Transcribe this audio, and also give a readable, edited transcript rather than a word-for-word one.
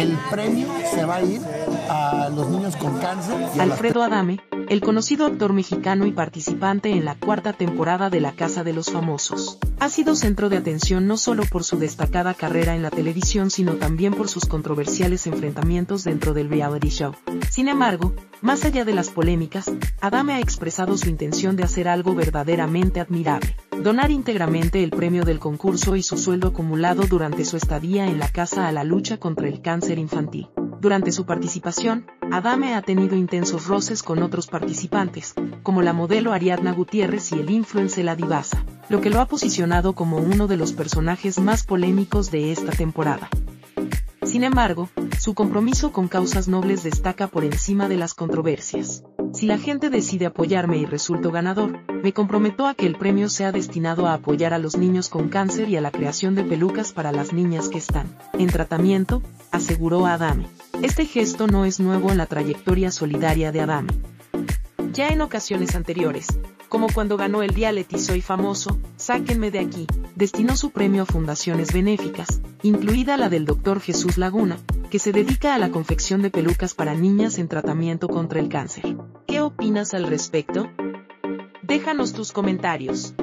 El premio se va a ir a los niños con cáncer. Alfredo Adame, el conocido actor mexicano y participante en la cuarta temporada de La Casa de los Famosos, ha sido centro de atención no solo por su destacada carrera en la televisión, sino también por sus controversiales enfrentamientos dentro del reality show. Sin embargo, más allá de las polémicas, Adame ha expresado su intención de hacer algo verdaderamente admirable: donar íntegramente el premio del concurso y su sueldo acumulado durante su estadía en la casa a la lucha contra el cáncer infantil. Durante su participación, Adame ha tenido intensos roces con otros participantes, como la modelo Ariadna Gutiérrez y el influencer La Divaza, lo que lo ha posicionado como uno de los personajes más polémicos de esta temporada. Sin embargo, su compromiso con causas nobles destaca por encima de las controversias. Si la gente decide apoyarme y resulto ganador, me comprometo a que el premio sea destinado a apoyar a los niños con cáncer y a la creación de pelucas para las niñas que están en tratamiento, aseguró Adame. Este gesto no es nuevo en la trayectoria solidaria de Adame. Ya en ocasiones anteriores, como cuando ganó el Día Letizo y Famoso, Sáquenme de Aquí, destinó su premio a fundaciones benéficas, incluida la del doctor Jesús Laguna, que se dedica a la confección de pelucas para niñas en tratamiento contra el cáncer. ¿Qué opinas al respecto? Déjanos tus comentarios.